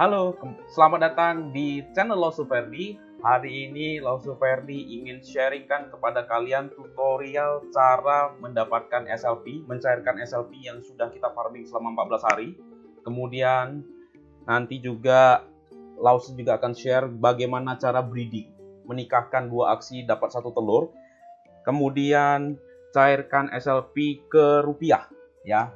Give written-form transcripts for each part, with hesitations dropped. Halo, selamat datang di channel Laoshi Ferdy. Hari ini Laoshi Ferdy ingin sharingkan kepada kalian tutorial cara mendapatkan SLP, mencairkan SLP yang sudah kita farming selama 14 hari. Kemudian nanti juga Laoshi juga akan share bagaimana cara breeding, menikahkan dua aksi dapat satu telur. Kemudian cairkan SLP ke rupiah, ya.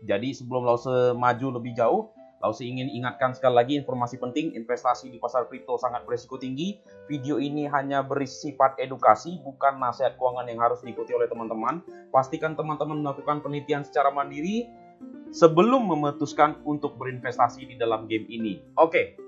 Jadi sebelum Laoshi maju lebih jauh, Laoshi ingin ingatkan sekali lagi informasi penting, investasi di pasar kripto sangat berisiko tinggi. Video ini hanya bersifat edukasi, bukan nasihat keuangan yang harus diikuti oleh teman-teman. Pastikan teman-teman melakukan penelitian secara mandiri sebelum memutuskan untuk berinvestasi di dalam game ini. Oke,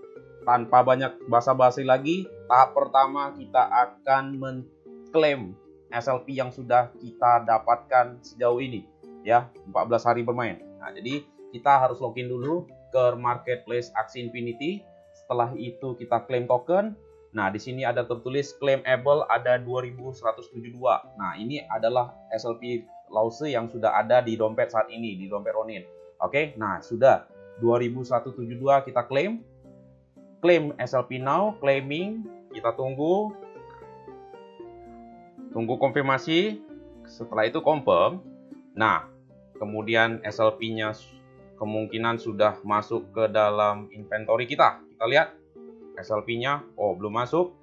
tanpa banyak basa-basi lagi, tahap pertama kita akan mengklaim SLP yang sudah kita dapatkan sejauh ini, ya, 14 hari bermain. Nah, jadi kita harus login dulu ke marketplace Axie Infinity. Setelah itu kita klaim token. Nah, di sini ada tertulis claimable ada 2172. Nah, ini adalah SLP Laoshi yang sudah ada di dompet saat ini, di dompet Ronin. Oke, nah sudah 2172 kita klaim. Claim SLP now, claiming, kita tunggu konfirmasi. Setelah itu confirm. Nah, kemudian SLP-nya kemungkinan sudah masuk ke dalam inventory kita. Kita lihat SLP-nya, oh belum masuk.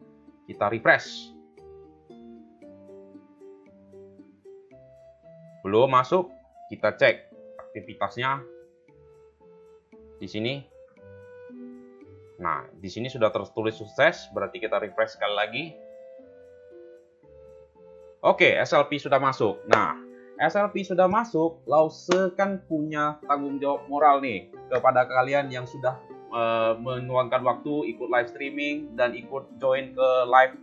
Kita refresh. Belum masuk, kita cek aktivitasnya di sini. Nah, di sini sudah tertulis sukses, berarti kita refresh sekali lagi. Oke, SLP sudah masuk. Nah, SLP sudah masuk, Laoshi kan punya tanggung jawab moral nih kepada kalian yang sudah menuangkan waktu ikut live streaming dan ikut join ke live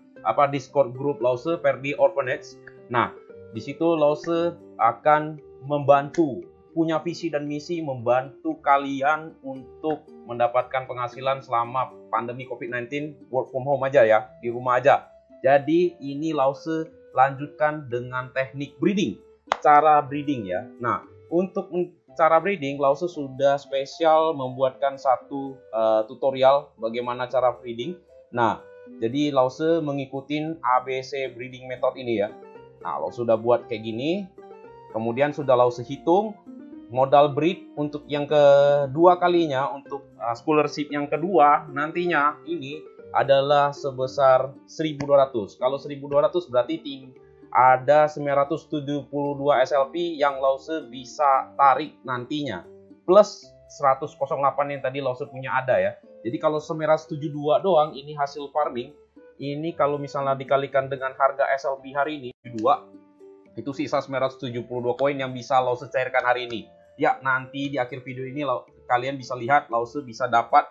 Discord group Laoshi Ferdy's Orphanage. Nah, di situ Laoshi akan membantu, punya visi dan misi membantu kalian untuk mendapatkan penghasilan selama pandemi COVID-19, work from home aja ya, di rumah aja. Jadi ini Laoshi lanjutkan dengan teknik breeding. Cara breeding ya. Nah, untuk cara breeding Laoshi sudah spesial membuatkan satu tutorial bagaimana cara breeding. Nah, jadi Laoshi mengikuti ABC breeding method ini ya. Nah, Laoshi sudah buat kayak gini. Kemudian sudah Laoshi hitung modal breed untuk yang kedua kalinya, untuk scholarship yang kedua nantinya ini adalah sebesar 1.200. Kalau 1.200 berarti ada 972 SLP yang Laoshi bisa tarik nantinya. Plus 108 yang tadi Laoshi punya ada ya. Jadi kalau 972 doang ini hasil farming. Ini kalau misalnya dikalikan dengan harga SLP hari ini 2, itu sisa 972 koin yang bisa Laoshi cairkan hari ini. Ya, nanti di akhir video ini kalian bisa lihat Laoshi bisa dapat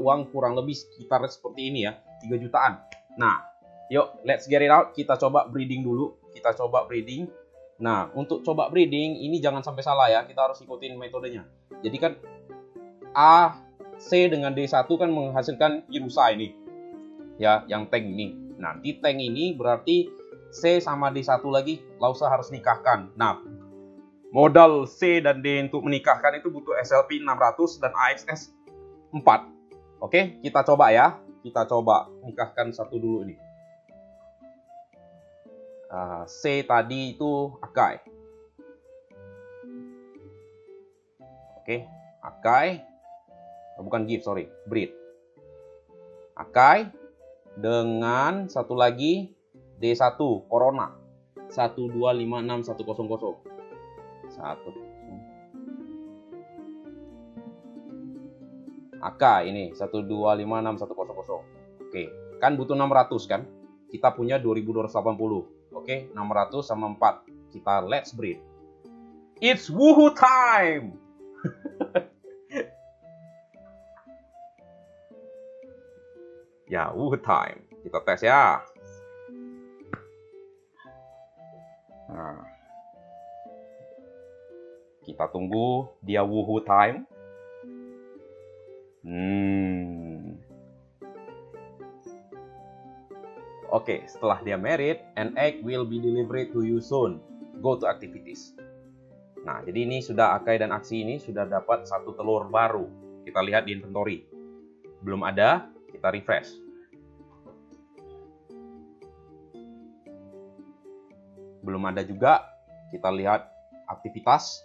uang kurang lebih sekitar seperti ini ya, 3 jutaan. Nah, yuk, let's get it out. Kita coba breeding dulu. Kita coba breeding. Nah, untuk coba breeding ini jangan sampai salah ya. Kita harus ikutin metodenya. Jadi kan A, C dengan D1 kan menghasilkan pirusa ini. Ya, yang tank ini. Nanti tank ini berarti C sama D1 lagi Laoshi harus nikahkan. Nah, modal C dan D untuk menikahkan itu butuh SLP 600 dan AXS 4. Oke, kita coba ya. Kita coba nikahkan satu dulu ini. C tadi itu Akai. Oke, Akai. Bukan gift, sorry. Breed. Akai. Dengan satu lagi D1, Corona. 1256100. 1. Akai ini. 1256100. Oke. Kan butuh 600 kan? Kita punya 2280. Oke, 600 sama 4. Kita let's breed. It's woohoo time! Ya, woohoo time. Kita tes ya. Nah. Kita tunggu dia woohoo time. Oke, setelah dia married, an egg will be delivered to you soon. Go to activities. Nah, jadi ini sudah Akai dan Axie ini sudah dapat satu telur baru. Kita lihat di inventory. Belum ada, kita refresh. Belum ada juga, kita lihat aktivitas.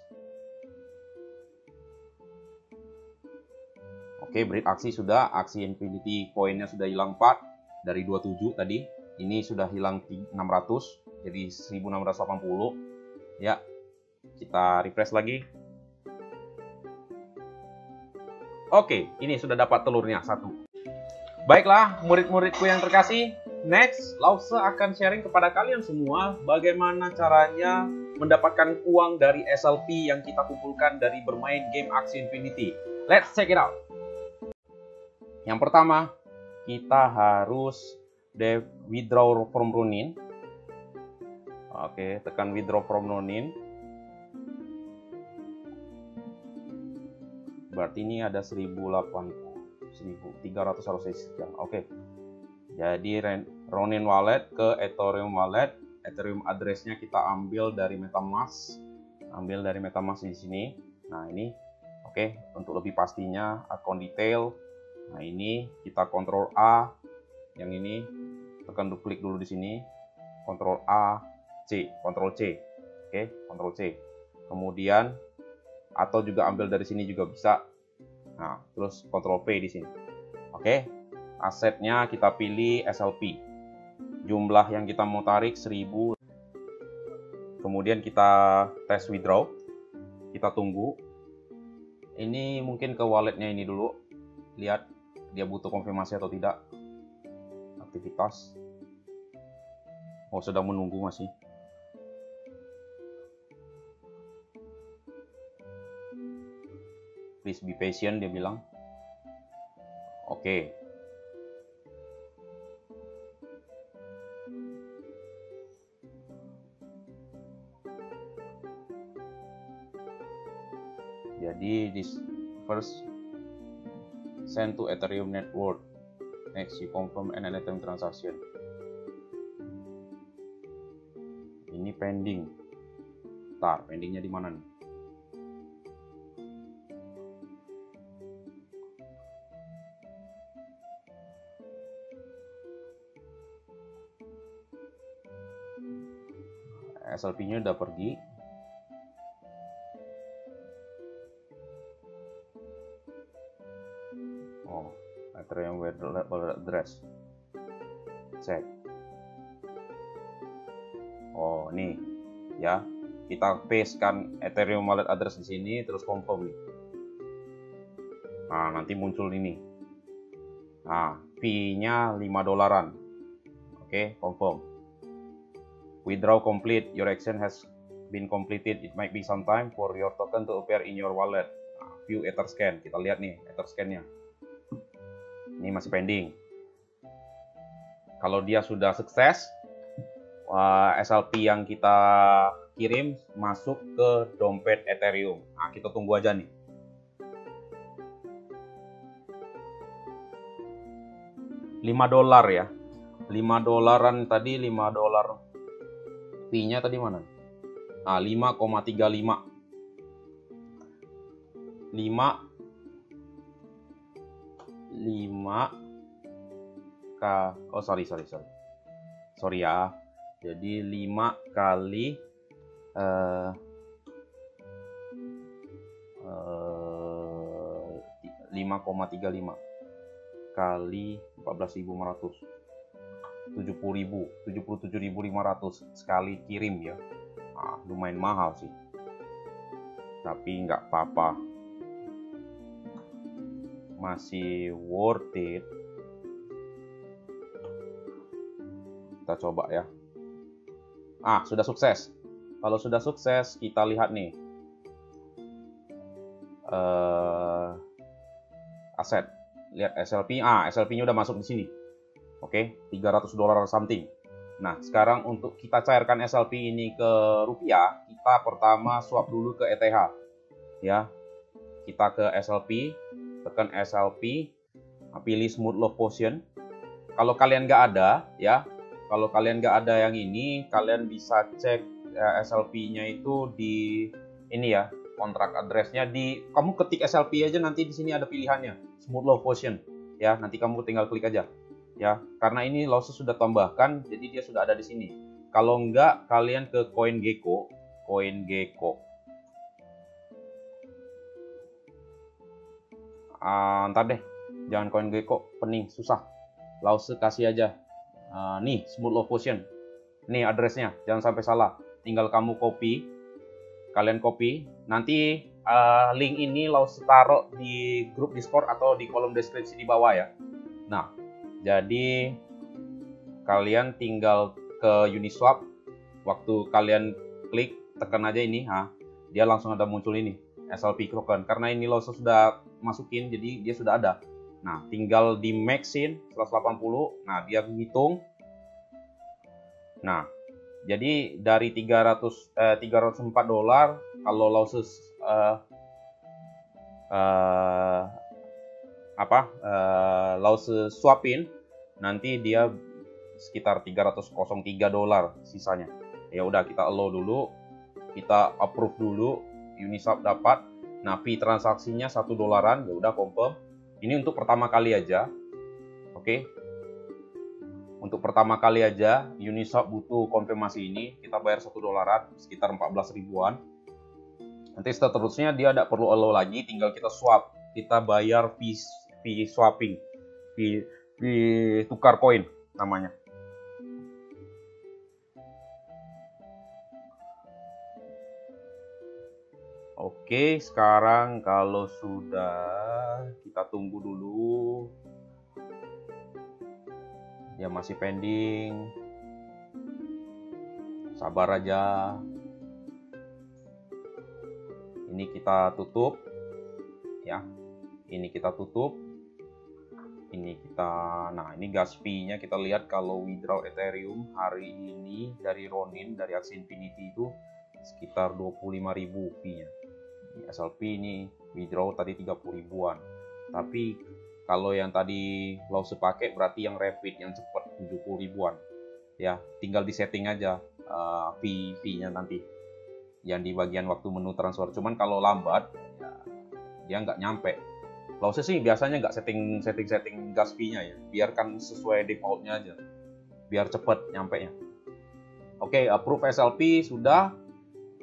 Oke, breed aksi sudah, Axie Infinity koinnya sudah hilang 4 dari 27 tadi. Ini sudah hilang 600 jadi 1680. Ya, kita refresh lagi. Oke, ini sudah dapat telurnya satu. Baiklah, murid-muridku yang terkasih, next Laoshi akan sharing kepada kalian semua bagaimana caranya mendapatkan uang dari SLP yang kita kumpulkan dari bermain game Axie Infinity. Let's check it out. Yang pertama, kita harus withdraw from Ronin. Oke, tekan withdraw from Ronin. Berarti ini ada 1.300 harusnya sekian. Oke, jadi Ronin wallet ke Ethereum wallet. Ethereum addressnya kita ambil dari Metamask, di sini. Nah ini, oke, untuk lebih pastinya account detail. Nah ini kita kontrol A, yang ini tekan klik dulu di sini, kontrol A, C, kontrol C, oke, kontrol C. Kemudian atau juga ambil dari sini juga bisa. Nah, terus Ctrl P di sini. Oke, asetnya kita pilih SLP. Jumlah yang kita mau tarik 1000. Kemudian kita tes withdraw. Kita tunggu. Ini mungkin ke walletnya ini dulu. Lihat dia butuh konfirmasi atau tidak. Aktivitas. Oh, sedang menunggu masih. Please be patient, dia bilang. Oke. Jadi this first send to Ethereum network. Next you confirm an Ethereum transaction. Ini pending. Ntar pendingnya di mana nih? SLP-nya udah pergi. Oh, Ethereum wallet address. Cek. Oh, nih. Ya, kita pastekan Ethereum wallet address di sini terus confirm nih. Nah, nanti muncul ini. Nah, fee-nya $5. Oke, confirm. Withdraw complete. Your action has been completed. It might be some time for your token to appear in your wallet. Nah, view Etherscan. Kita lihat nih Etherscan-nya. Ini masih pending. Kalau dia sudah sukses, SLP yang kita kirim masuk ke dompet Ethereum. Nah, kita tunggu aja nih. $5 ya. $5-an tadi, $5. Fee-nya tadi mana? Nah, 5,35 oh sorry ya, jadi 5 kali 5,35 kali 14.500 77.500 sekali kirim ya. Nah, lumayan mahal sih, tapi nggak apa-apa, masih worth it. Kita coba ya. Ah, sudah sukses. Kalau sudah sukses, kita lihat nih aset, lihat SLP. Ah, SLP-nya udah masuk di sini. Oke, $300 something. Nah, sekarang untuk kita cairkan SLP ini ke rupiah, kita pertama swap dulu ke ETH. Ya, kita ke SLP, tekan SLP, pilih Smooth Love Potion. Kalau kalian nggak ada, ya, kalau kalian nggak ada yang ini, kalian bisa cek SLP-nya itu di ini ya, kontrak address-nya di kamu ketik SLP aja, nanti di sini ada pilihannya Smooth Love Potion ya, nanti kamu tinggal klik aja ya, karena ini Laoshi sudah tambahkan jadi dia sudah ada di sini. Kalau enggak kalian ke CoinGecko. Ntar deh, jangan CoinGecko, pening, susah. Laoshi kasih aja nih Smooth Love Potion. Nih address-nya, jangan sampai salah. Tinggal kamu copy, kalian copy. Nanti link ini Laoshi taruh di grup Discord atau di kolom deskripsi di bawah ya. Nah, jadi kalian tinggal ke Uniswap. Waktu kalian klik, tekan aja ini, dia langsung ada muncul ini SLP token. Karena ini Laoshi sudah masukin, jadi dia sudah ada. Nah, tinggal di maxin 180. Nah, dia menghitung. Nah, jadi dari 304 dolar, kalau Laoshi Laoshi swapin, nanti dia sekitar 303 dolar sisanya. Ya udah, kita allow dulu, kita approve dulu, Uniswap dapat. Nah, fee transaksinya 1 dolaran, ya udah confirm. Ini untuk pertama kali aja. Oke. Untuk pertama kali aja, Uniswap butuh konfirmasi ini. Kita bayar 1 dolaran, sekitar 14 ribuan. Nanti seterusnya dia tidak perlu allow lagi, tinggal kita swap. Kita bayar fee swapping, fee tukar koin namanya. Oke, sekarang kalau sudah, kita tunggu dulu. Ya, masih pending, sabar aja. Ini kita tutup ya, ini kita tutup, ini kita, nah ini gas fee nya kita lihat. Kalau withdraw Ethereum hari ini dari Ronin, dari Axie Infinity itu sekitar 25.000 fee nya. SLP ini withdraw tadi 30 ribuan, tapi kalau yang tadi Laoshi pakai berarti yang rapid, yang cepat 70 ribuan. Ya, tinggal di setting aja fee-nya nanti. Yang di bagian waktu menu transfer. Cuman kalau lambat, ya, dia nggak nyampe. Laoshi sih biasanya nggak setting gas fee-nya ya. Biarkan sesuai default-nya aja. Biar cepat nyampe-nya. Oke, approve SLP sudah.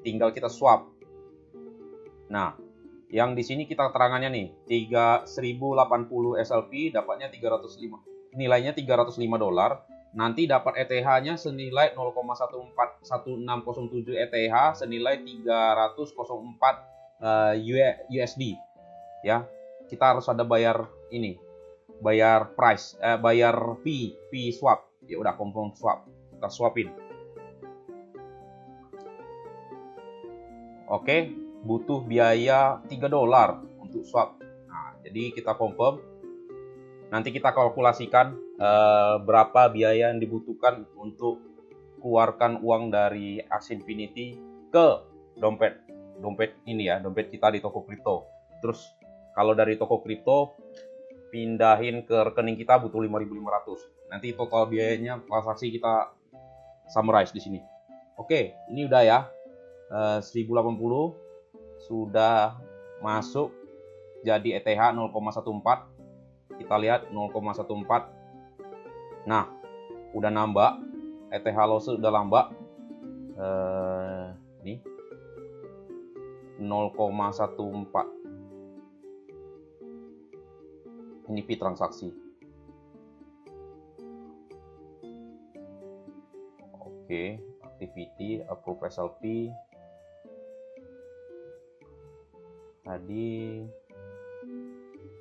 Tinggal kita swap. Nah, yang di sini kita terangannya nih, 3080 SLP dapatnya 305. Nilainya 305 dolar. Nanti dapat ETH-nya senilai 0,14167 ETH senilai 304 USD. Ya. Kita harus ada bayar ini. Bayar price, bayar fee swap. Ya udah, confirm swap. Kita swapin. Oke. Butuh biaya 3 dolar untuk swap. Nah, jadi kita confirm. Nanti kita kalkulasikan berapa biaya yang dibutuhkan untuk keluarkan uang dari Axie Infinity ke dompet ini ya, dompet kita di Tokocrypto. Terus kalau dari Tokocrypto pindahin ke rekening kita butuh 5.500. Nanti total biayanya transaksi kita summarize di sini. Oke, ini udah ya. 1080 sudah masuk jadi ETH 0,14. Kita lihat 0,14. Nah, udah nambah. ETH Laoshi udah nambah. Nih 0,14. Ini fee transaksi. Oke, activity approve SLP. Tadi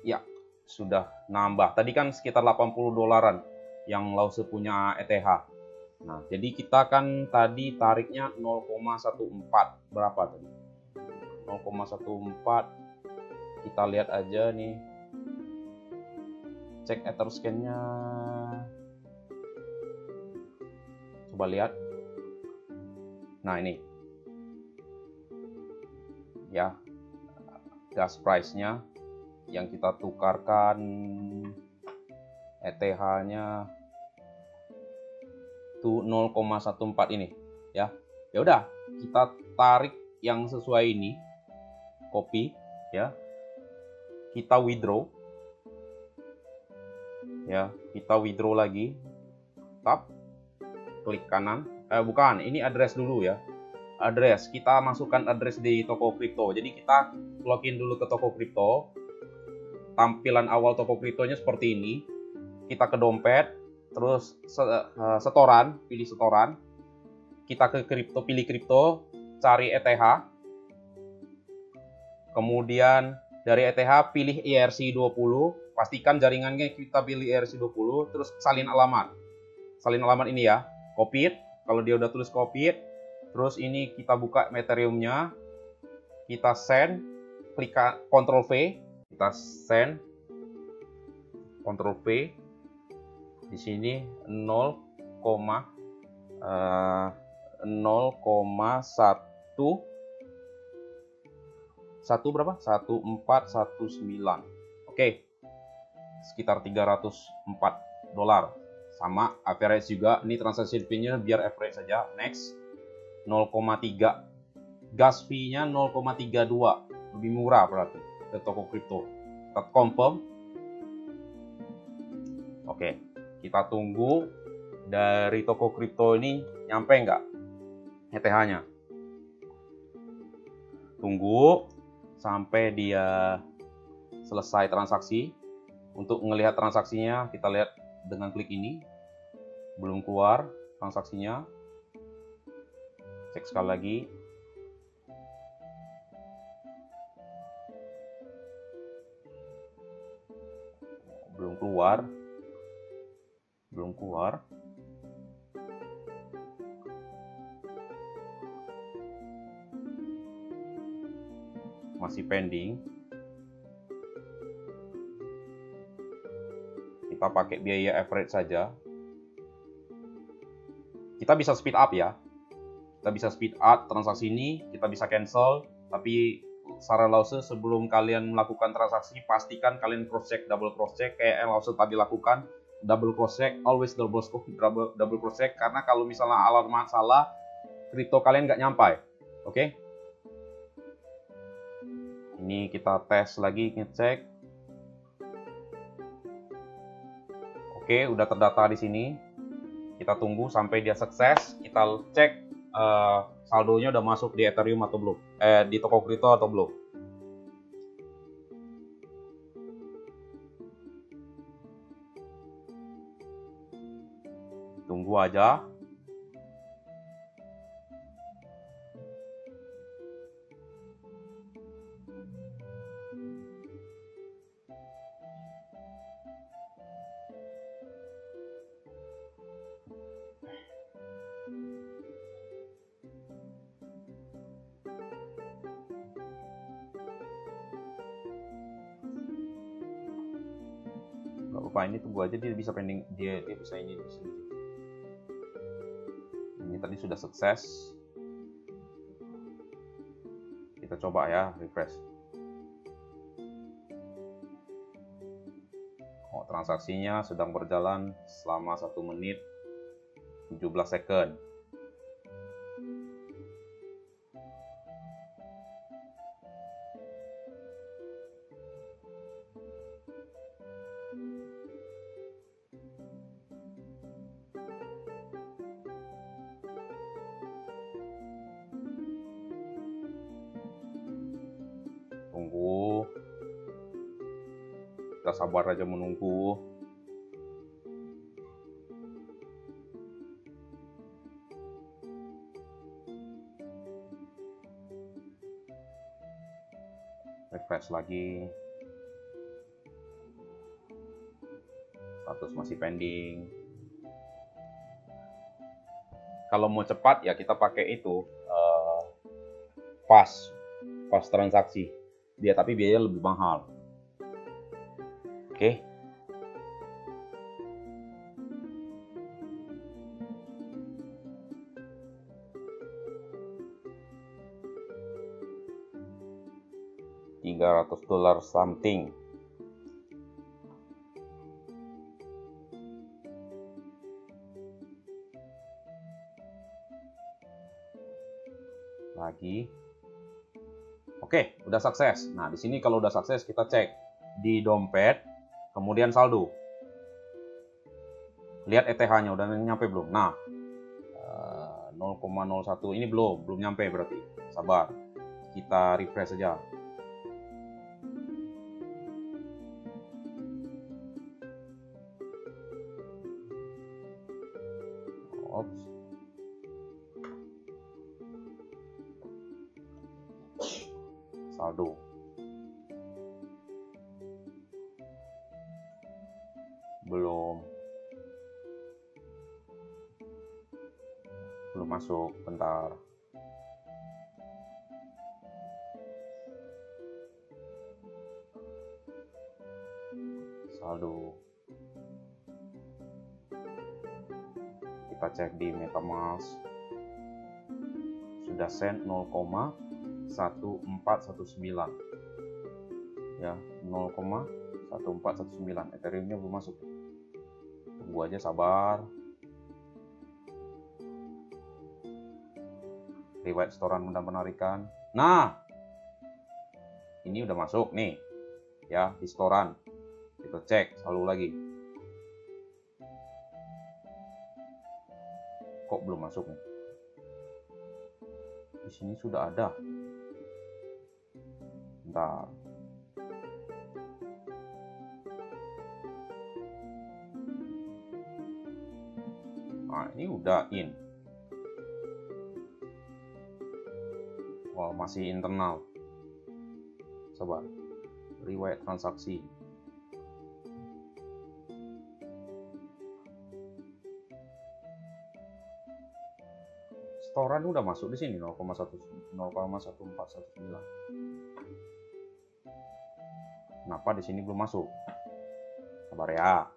ya sudah nambah. Tadi kan sekitar 80 dolaran yang Laoshi punya ETH. Nah, jadi kita kan tadi tariknya 0,14 berapa tadi? 0,14. Kita lihat aja nih. Cek Etherscan-nya. Coba lihat. Nah, ini. Ya. Gas price-nya yang kita tukarkan ETH-nya tuh 0,14 ini ya. Ya udah, kita tarik yang sesuai ini. copy ya, kita withdraw ya, kita withdraw lagi, tap, klik kanan, bukan, ini address dulu ya, address, kita masukkan address di Tokocrypto. Jadi kita login dulu ke Tokocrypto, tampilan awal Tokocrypto-nya seperti ini, kita ke dompet, terus setoran, pilih setoran, kita ke kripto, pilih kripto, cari ETH, kemudian dari ETH pilih ERC20, pastikan jaringannya kita pilih ERC20, terus salin alamat ini ya, copy it, kalau dia udah tulis copy it, terus ini kita buka Ethereum-nya, kita send, klik Ctrl V, kita send, Ctrl V, di sini 0,1419. Oke, sekitar $304, sama average juga. Ini transaction fee-nya biar average saja. Next, 0,3, gas fee-nya 0,32, lebih murah berarti ke Tokocrypto. Kita confirm. Oke, kita tunggu dari Tokocrypto ini nyampe nggak ETH-nya. Tunggu sampai dia selesai transaksi. Untuk melihat transaksinya, kita lihat dengan klik ini. Belum keluar transaksinya. Cek sekali lagi. Belum keluar. Belum keluar. Masih pending. Kita pakai biaya average saja. Kita bisa speed up ya. Kita bisa speed up transaksi ini, kita bisa cancel. Tapi saran Laoshi, sebelum kalian melakukan transaksi, pastikan kalian cross check, double cross check kayak Laoshi tadi lakukan. Double cross check, always double cross check, karena kalau misalnya alarm salah, kripto kalian nggak nyampai. Oke. Ini kita tes lagi, ngecek. Oke, udah terdata di sini. Kita tunggu sampai dia sukses. Kita cek saldonya udah masuk di Ethereum atau belum, di Tokocrypto atau belum. Tunggu aja. Ini tunggu aja, dia bisa pending, dia bisa ini di sini. Ini tadi sudah sukses. Kita coba ya, refresh. Oh, transaksinya sedang berjalan selama 1 menit 17 second. Kita sabar aja menunggu. Refresh lagi. Status masih pending. Kalau mau cepat ya kita pakai itu pas transaksi. Dia tapi biayanya lebih mahal. Oke. $300 something. Lagi. Oke, udah sukses. Nah, di sini kalau udah sukses kita cek di dompet, kemudian saldo. Lihat ETH-nya udah nyampe belum? Nah, 0,01 ini belum nyampe berarti. Sabar. Kita refresh saja. Oops. Saldo. Belum masuk, bentar. Saldo. Kita cek di Metamask. Sudah send 0,1419. Ya, 0,1419. Ethereum-nya belum masuk. Tunggu aja, sabar. Riwayat setoran mudah penarikan. Nah, ini udah masuk nih, ya di setoran. Kita cek saldo lagi. Kok belum masuk nih? Di sini sudah ada. Bentar. Nah, ini udah in. Wow, masih internal. Coba riwayat transaksi. Setoran udah masuk di sini 0,1419. Kenapa di sini belum masuk? Sabar ya.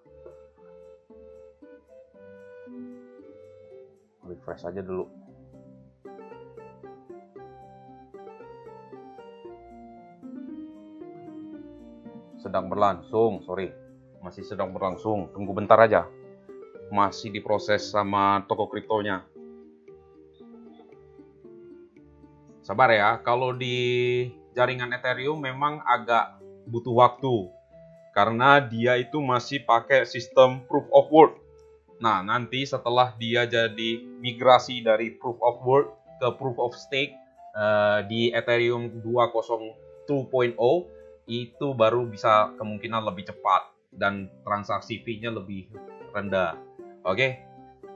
Refresh aja dulu. Sedang berlangsung, sorry, masih sedang berlangsung. Tunggu bentar aja, masih diproses sama Tokocrypto-nya. Sabar ya, kalau di jaringan Ethereum memang agak butuh waktu karena dia itu masih pakai sistem Proof of Work. Nah, nanti setelah dia jadi migrasi dari Proof of Work ke Proof of Stake di Ethereum 2.0 itu baru bisa kemungkinan lebih cepat dan transaksi fee-nya lebih rendah. Oke,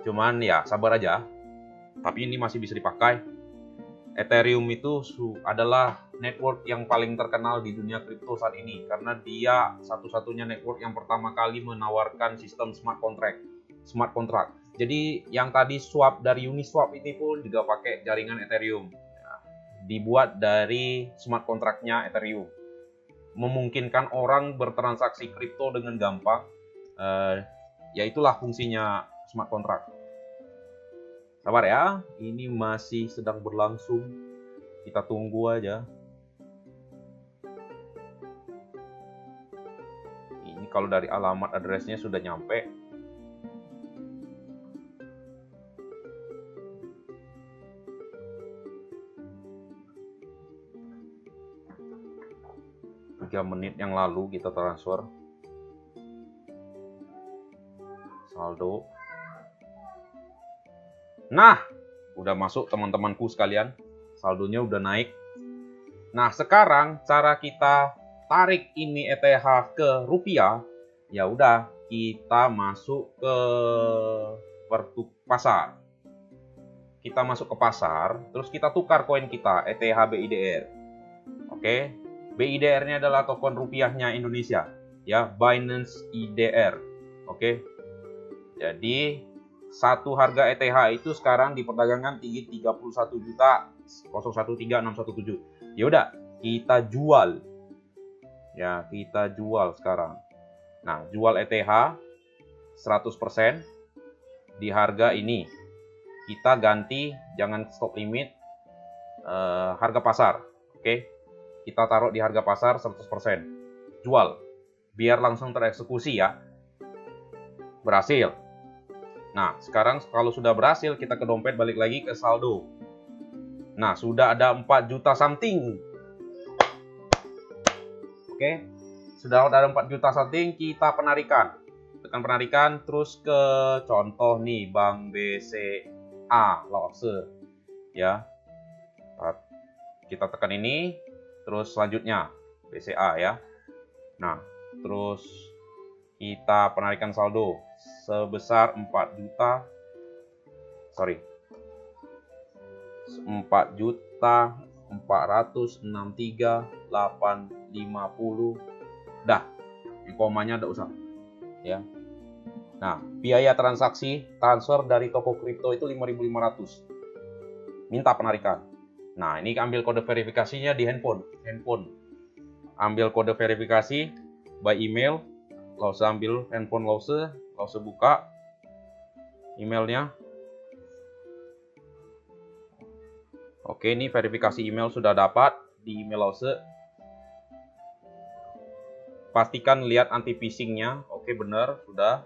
cuman ya sabar aja. Tapi ini masih bisa dipakai. Ethereum itu adalah network yang paling terkenal di dunia kripto saat ini karena dia satu-satunya network yang pertama kali menawarkan sistem smart contract. Jadi yang tadi swap dari Uniswap ini pun juga pakai jaringan Ethereum, dibuat dari smart contract-nya Ethereum. Memungkinkan orang bertransaksi kripto dengan gampang, ya itulah fungsinya smart contract. Sabar ya, ini masih sedang berlangsung, kita tunggu aja. Ini kalau dari alamat address-nya sudah nyampe. Menit yang lalu kita transfer saldo. Nah, udah masuk teman-temanku sekalian, saldonya udah naik. Nah, sekarang cara kita tarik ini ETH ke rupiah, ya udah kita masuk ke pasar. Kita masuk ke pasar, terus kita tukar koin kita ETH BIDR. Oke. BIDR-nya adalah token rupiahnya Indonesia, ya, Binance IDR. Oke. Jadi satu harga ETH itu sekarang di perdagangan tinggi 31.013617. Ya udah, kita jual. Ya, kita jual sekarang. Nah, jual ETH 100% di harga ini. Kita ganti, jangan stop limit, harga pasar. Oke. Kita taruh di harga pasar 100%. Jual. Biar langsung tereksekusi ya. Berhasil. Nah, sekarang kalau sudah berhasil, kita ke dompet balik lagi ke saldo. Nah, sudah ada 4 juta something. Oke, sudah ada 4 juta staking, kita penarikan. Tekan penarikan, terus ke contoh nih Bank BCA Laoshi ya. Kita tekan ini, terus selanjutnya BCA ya. Nah, terus kita penarikan saldo sebesar 4.463.850. Dah, di komanya enggak usah ya. Nah, biaya transaksi transfer dari Tokocrypto itu 5.500. Minta penarikan. Nah, ini ambil kode verifikasinya di handphone. Ambil kode verifikasi by email. Laoshi ambil handphone Laoshi buka emailnya. Oke, ini verifikasi email sudah dapat di email Laoshi. Pastikan lihat anti phishingnya. Oke, benar sudah.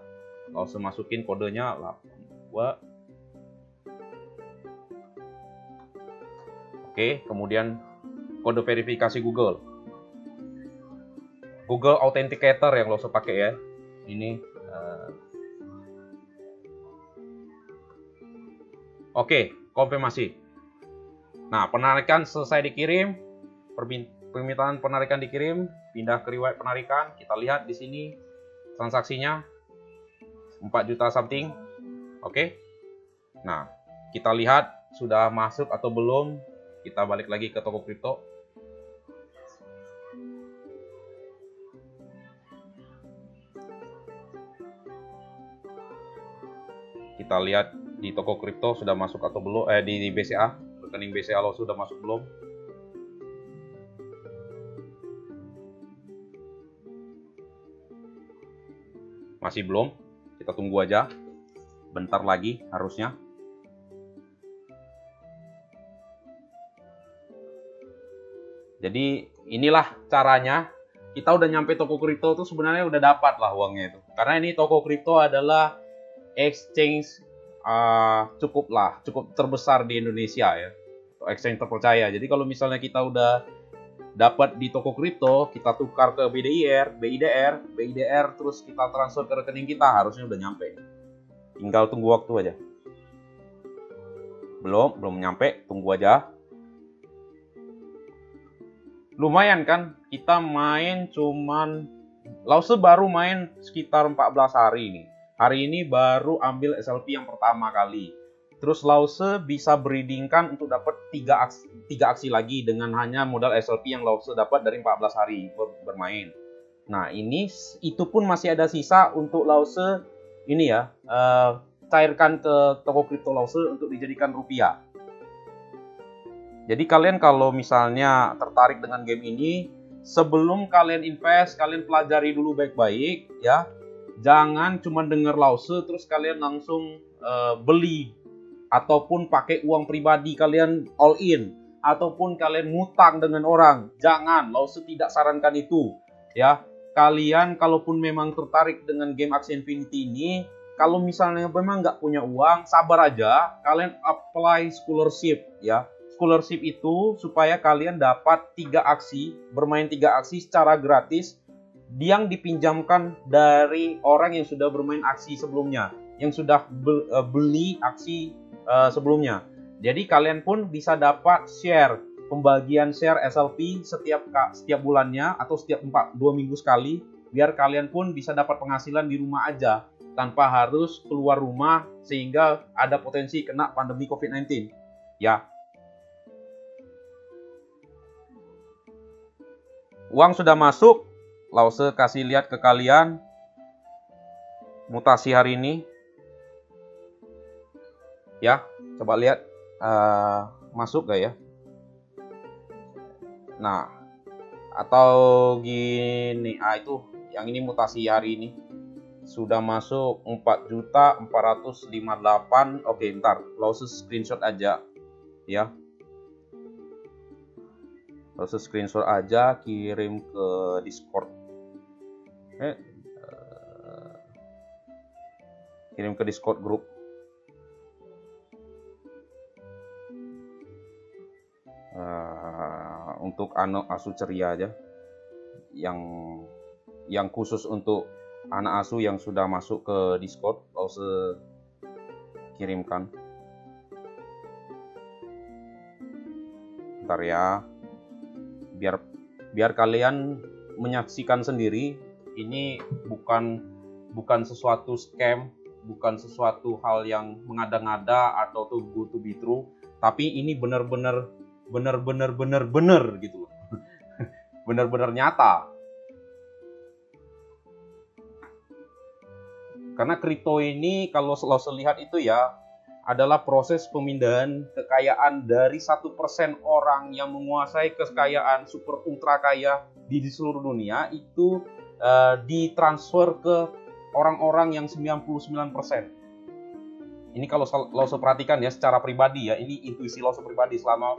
Laoshi masukin kodenya 82. Oke, kemudian kode verifikasi Google Authenticator yang lo usah pakai ya. Ini Oke, konfirmasi. Nah, penarikan selesai dikirim, permintaan penarikan dikirim, pindah ke riwayat penarikan, kita lihat di sini transaksinya 4 juta something. Oke. Nah, kita lihat sudah masuk atau belum. Kita balik lagi ke Tokocrypto. Kita lihat di Tokocrypto sudah masuk atau belum, di BCA, rekening BCA lo sudah masuk belum? Masih belum. Kita tunggu aja. Bentar lagi harusnya. Jadi inilah caranya, kita udah nyampe Tokocrypto tuh sebenarnya udah dapat lah uangnya itu. Karena ini Tokocrypto adalah exchange cukup terbesar di Indonesia ya. Exchange terpercaya. Jadi kalau misalnya kita udah dapat di Tokocrypto, kita tukar ke BIDR terus kita transfer ke rekening kita, harusnya udah nyampe. Tinggal tunggu waktu aja. Belum nyampe, tunggu aja. Lumayan kan, kita main cuman, Laoshi baru main sekitar 14 hari ini. Hari ini baru ambil SLP yang pertama kali. Terus Laoshi bisa breedingkan untuk dapat 3 aksi lagi dengan hanya modal SLP yang Laoshi dapat dari 14 hari bermain. Nah ini, itu pun masih ada sisa untuk Laoshi ini ya, cairkan ke Tokocrypto Laoshi untuk dijadikan rupiah. Jadi kalian kalau misalnya tertarik dengan game ini, sebelum kalian invest, kalian pelajari dulu baik-baik ya. Jangan cuma dengar Laoshi terus kalian langsung beli ataupun pakai uang pribadi kalian all in ataupun kalian ngutang dengan orang. Jangan, Laoshi tidak sarankan itu ya. Kalian kalaupun memang tertarik dengan game Axie Infinity ini, kalau misalnya memang nggak punya uang, sabar aja, kalian apply scholarship ya. Scholarship itu supaya kalian dapat 3 aksi, bermain 3 aksi secara gratis yang dipinjamkan dari orang yang sudah bermain aksi sebelumnya, yang sudah beli aksi sebelumnya. Jadi kalian pun bisa dapat share, pembagian share SLP setiap bulannya atau setiap 2 minggu sekali, biar kalian pun bisa dapat penghasilan di rumah aja tanpa harus keluar rumah sehingga ada potensi kena pandemi COVID-19 ya. Uang sudah masuk, Laoshi kasih lihat ke kalian mutasi hari ini. Ya, coba lihat masuk gak ya? Nah, atau gini, itu yang ini mutasi hari ini sudah masuk 4.458. Oke, ntar Laoshi screenshot aja ya. Laoshi screenshot aja, kirim ke Discord. Kirim ke Discord group. Untuk Asu Ceria aja. yang khusus untuk anak asuh yang sudah masuk ke Discord, Laoshi kirimkan. Bentar ya, biar kalian menyaksikan sendiri. Ini bukan sesuatu scam, bukan sesuatu hal yang mengada-ngada atau too good to be true, tapi ini bener-bener gitu loh. Bener-bener nyata. Karena kripto ini kalau selalu lihat itu ya adalah proses pemindahan kekayaan dari 1% orang yang menguasai kekayaan super ultra kaya di seluruh dunia itu ditransfer ke orang-orang yang 99%. Ini kalau Laoshi perhatikan ya secara pribadi ya, ini intuisi Laoshi pribadi selama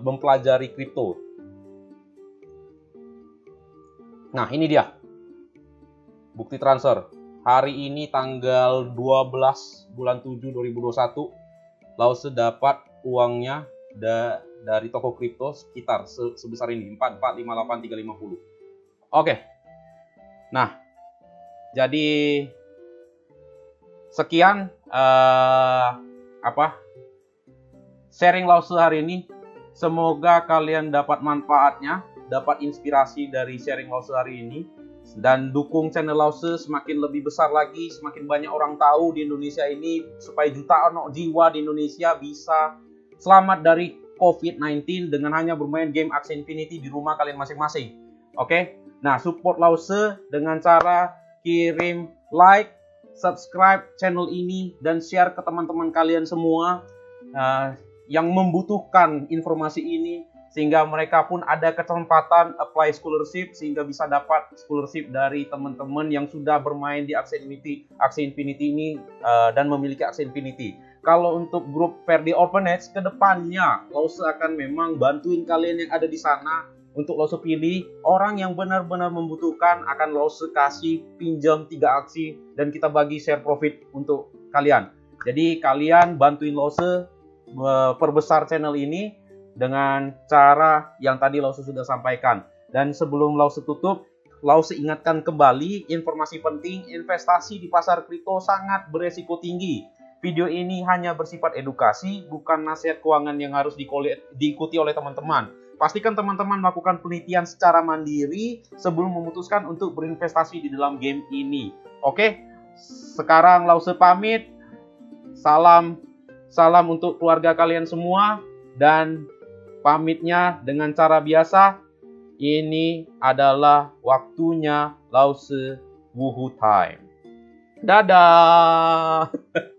mempelajari kripto. Nah, ini dia bukti transfer. Hari ini tanggal 12 bulan 7 2021 Laoshi dapat uangnya dari Tokocrypto sekitar sebesar ini 4458350. Oke. Nah, jadi sekian sharing Laoshi hari ini. Semoga kalian dapat manfaatnya, dapat inspirasi dari sharing Laoshi hari ini. Dan dukung channel Laoshi semakin lebih besar lagi, semakin banyak orang tahu di Indonesia ini, supaya jutaan jiwa di Indonesia bisa selamat dari COVID-19 dengan hanya bermain game Axie Infinity di rumah kalian masing-masing. Oke? Nah, support Laoshi dengan cara kirim like, subscribe channel ini, dan share ke teman-teman kalian semua yang membutuhkan informasi ini, sehingga mereka pun ada kesempatan apply scholarship, sehingga bisa dapat scholarship dari teman-teman yang sudah bermain di Axie Infinity ini dan memiliki Axie Infinity. Kalau untuk grup Ferdy Orphanage, kedepannya Laoshi akan memang bantuin kalian yang ada di sana. Untuk Laoshi pilih orang yang benar-benar membutuhkan, akan Laoshi kasih pinjam 3 aksi dan kita bagi share profit untuk kalian. Jadi kalian bantuin Laoshi perbesar channel ini dengan cara yang tadi Laoshi sudah sampaikan. Dan sebelum Laoshi tutup, Laoshi ingatkan kembali informasi penting, investasi di pasar kripto sangat beresiko tinggi. Video ini hanya bersifat edukasi, bukan nasihat keuangan yang harus diikuti oleh teman-teman. Pastikan teman-teman melakukan penelitian secara mandiri sebelum memutuskan untuk berinvestasi di dalam game ini. Oke, sekarang Laoshi pamit. Salam untuk keluarga kalian semua. Dan pamitnya dengan cara biasa, ini adalah waktunya Laoshi Wuhu Time. Dadah!